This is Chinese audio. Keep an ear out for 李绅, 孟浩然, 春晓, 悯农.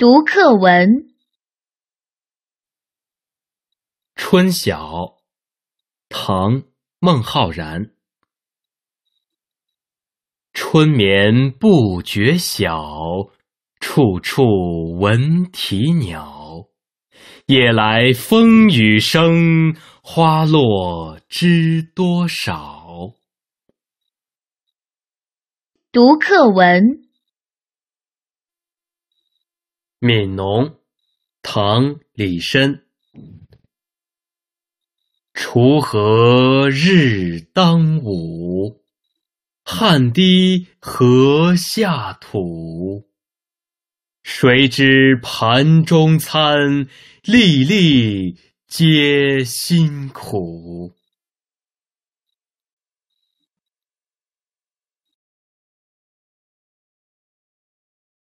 读课文。春晓，唐·孟浩然。春眠不觉晓，处处闻啼鸟。夜来风雨声，花落知多少。读课文。悯农，唐·李绅。锄禾日当午，汗滴禾下土。谁知盘中餐，粒粒皆辛苦。